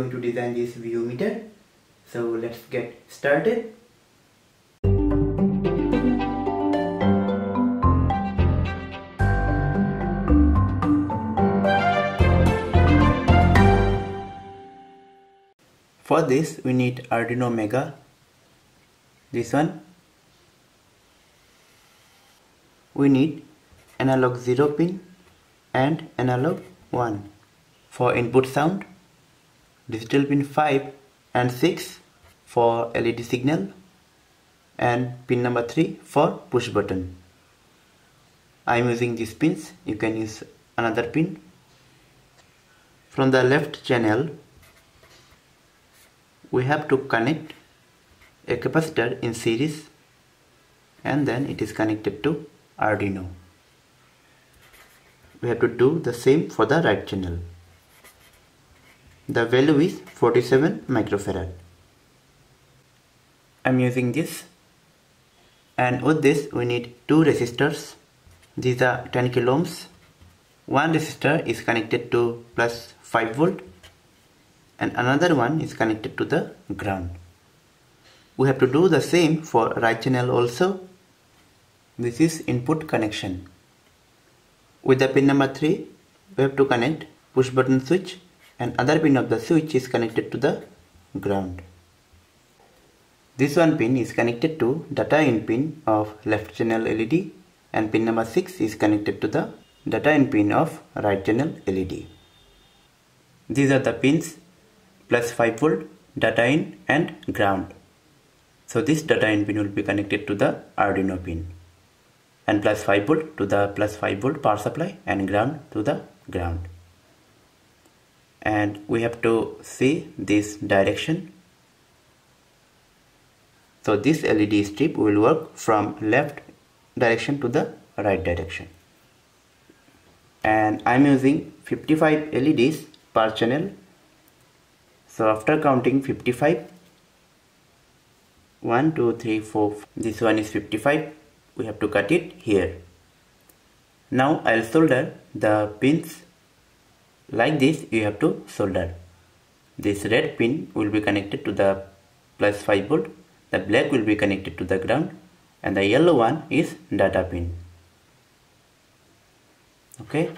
going to design this VU meter. So let's get started. For this we need Arduino Mega, this one. We need analog 0 pin and analog 1 for input sound, digital pin 5 and 6 for LED signal, and pin number 3 for push button. I am using these pins, you can use another pin. From the left channel we have to connect a capacitor in series, and then it is connected to Arduino. We have to do the same for the right channel. The value is 47 microfarad. I am using this, and with this we need two resistors. These are 10 kilo ohms. One resistor is connected to plus 5 volt and another one is connected to the ground. We have to do the same for right channel also. This is input connection. With the pin number 3 we have to connect push button switch, and other pin of the switch is connected to the ground. This one pin is connected to data in pin of left channel LED, and pin number 6 is connected to the data in pin of right channel LED. These are the pins plus 5 volt, data in and ground. So this data in pin will be connected to the Arduino pin, and plus 5 volt to the plus 5 volt power supply, and ground to the ground. And we have to see this direction. So this LED strip will work from left direction to the right direction. And I am using 55 LEDs per channel. So after counting 55, 1, 2, 3, 4, this one is 55. We have to cut it here. Now I'll solder the pins. Like this you have to solder. This red pin will be connected to the plus 5 volt, the black will be connected to the ground, and the yellow one is data pin. Okay.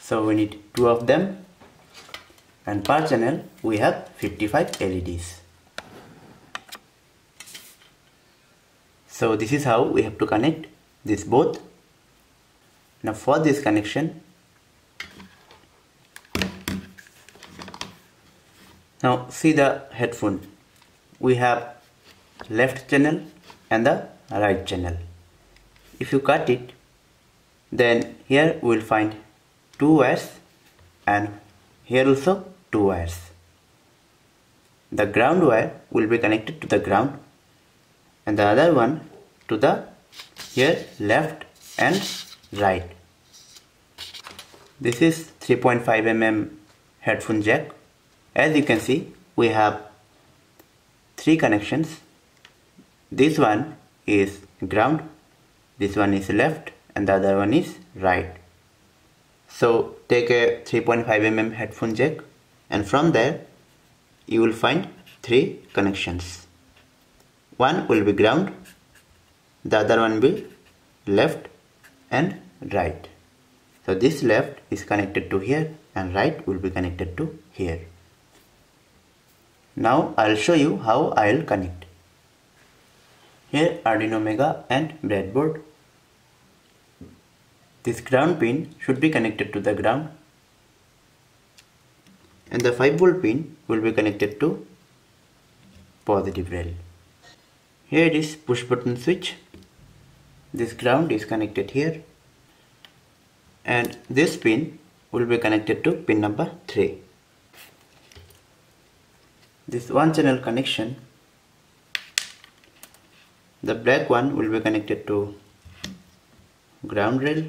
So we need 2 of them, and per channel we have 55 LEDs. So this is how we have to connect this both. Now for this connection, now see the headphone. We have left channel and the right channel. If you cut it, then here we will find 2 wires, and here also 2 wires. The ground wire will be connected to the ground, and the other one to the here left and right. This is 3.5 mm headphone jack. As you can see, we have 3 connections. This one is ground, this one is left, and the other one is right. So take a 3.5 mm headphone jack, and from there you will find 3 connections. One will be ground, the other one will be left and right. So this left is connected to here, and right will be connected to here. Now I'll show you how I'll connect. Here Arduino Mega and breadboard. This ground pin should be connected to the ground, and the 5 volt pin will be connected to positive rail. Here it is push button switch. This ground is connected here, and this pin will be connected to pin number 3. This one channel connection, the black one will be connected to ground rail.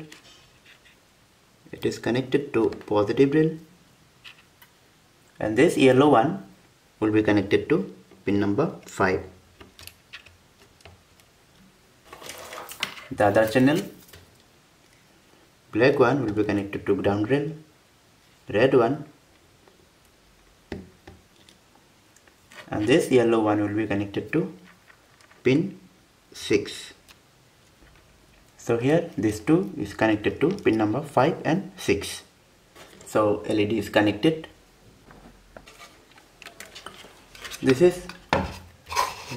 It is connected to positive rail, and this yellow one will be connected to pin number 5. The other channel, black one will be connected to ground rail, red one and this yellow one will be connected to pin 6. So here this 2 is connected to pin number 5 and 6. So LED is connected. This is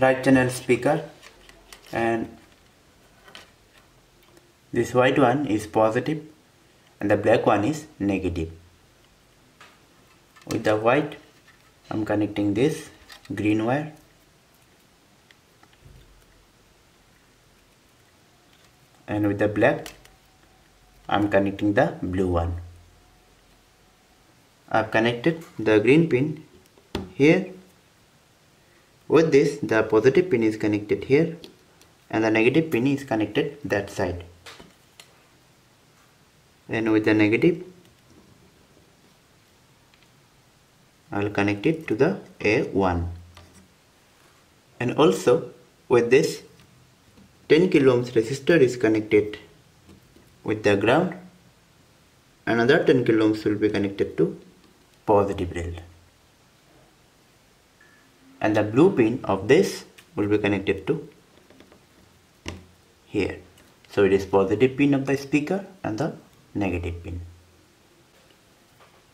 right channel speaker, and this white one is positive and the black one is negative. With the white I'm connecting this green wire, and with the black I'm connecting the blue one. I've connected the green pin here. With this, the positive pin is connected here and the negative pin is connected that side. And with the negative, I will connect it to the A1. And also with this, 10 kilo ohms resistor is connected with the ground. Another 10 kilo ohms will be connected to positive rail. And the blue pin of this will be connected to here. So it is positive pin of the speaker and the negative pin.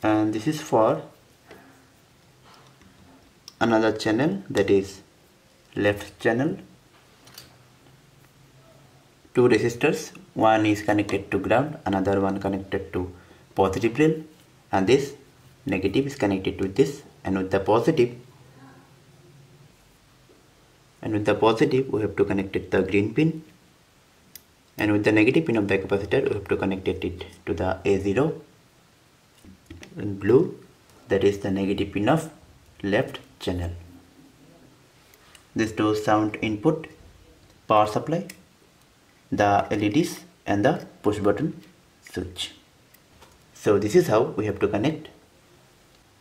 And this is for another channel, that is left channel. 2 resistors, one is connected to ground, another one connected to positive rail, and this negative is connected to this, and with the positive we have to connect it to the green pin, and with the negative pin of the capacitor we have to connect it to the A0 in blue, that is the negative pin of left channel. This stores sound input, power supply, the LEDs and the push button switch. So this is how we have to connect.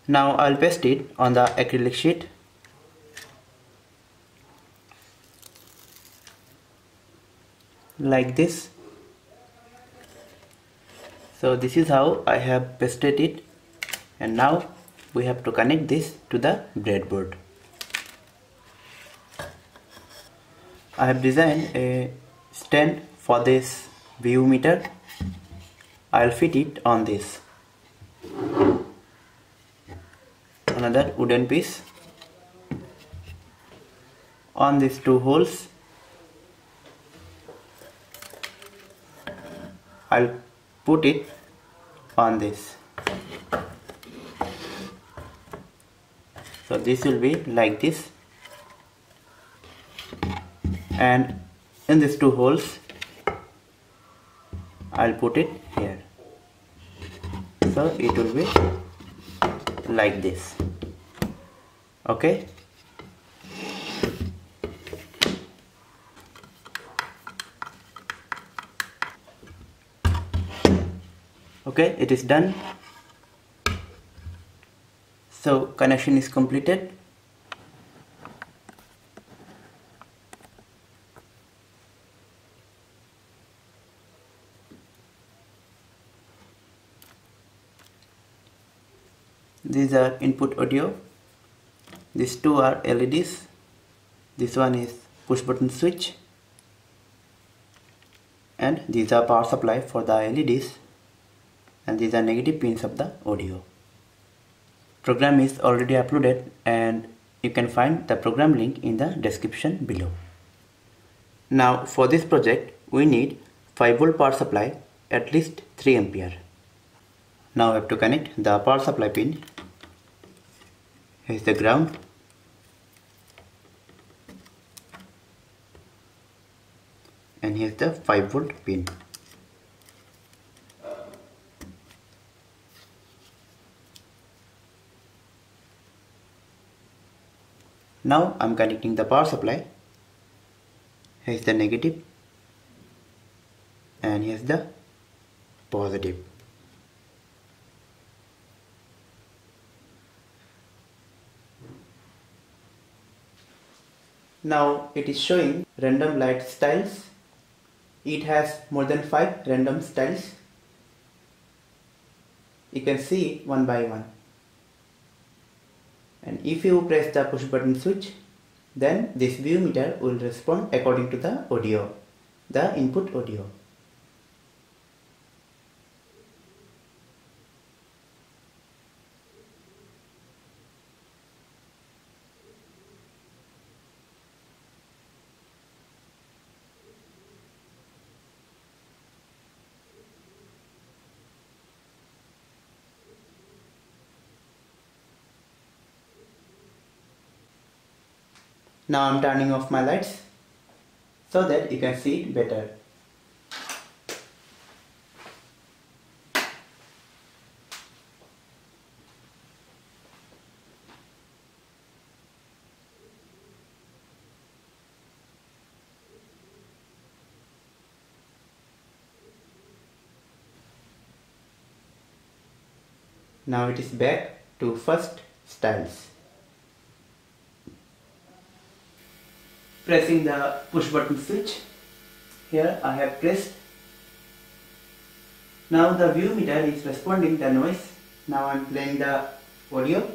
Now I'll paste it on the acrylic sheet. Like this. So this is how I have pasted it, and now we have to connect this to the breadboard. I have designed a stand for this VU meter. I'll fit it on this. Another wooden piece. On these 2 holes I'll put it on this. So this will be like this, and in these 2 holes I'll put it here. So it will be like this. Okay. Okay, it is done. So connection is completed. These are input audio. These 2 are LEDs. This one is push button switch. And these are power supply for the LEDs. And these are negative pins of the audio. Program is already uploaded, and you can find the program link in the description below. Now for this project we need 5V power supply, at least 3A. Now I have to connect the power supply pin. Here is the ground. And here is the 5V pin. Now I'm connecting the power supply. Here's the negative and here's the positive. Now it is showing random light styles. It has more than 5 random styles. You can see it one by one. and if you press the push button switch, then this VU meter will respond according to the audio, the input audio. Now I'm turning off my lights so that you can see it better. Now it is back to first styles. Pressing the push button switch, here I have pressed. Now the VU meter is responding the noise. Now I am playing the audio.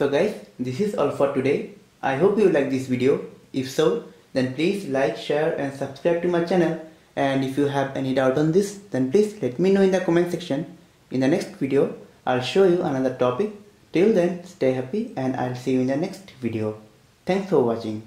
So guys, this is all for today. I hope you like this video. If so, then please like, share and subscribe to my channel. And if you have any doubt on this, then please let me know in the comment section. In the next video, I'll show you another topic. Till then, stay happy and I'll see you in the next video. Thanks for watching.